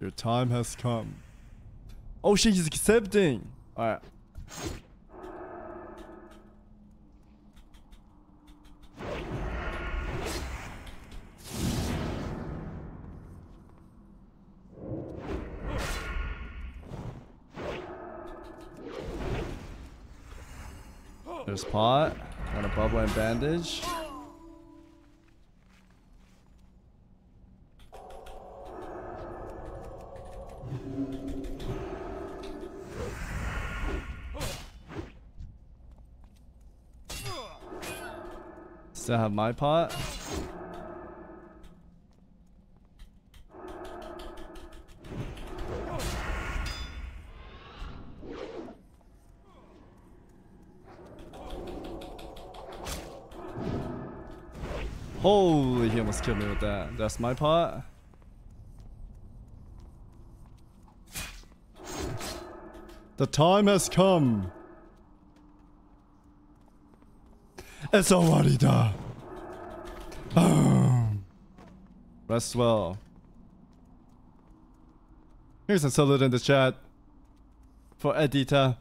Your time has come. Oh shit, he's accepting. Alright. There's pot. Got a bubble and bandage. Still have my pot. Holy, he almost killed me with that. That's my pot. The time has come. It's already done. Boom. Rest well. Here's a salute in the chat for Edita.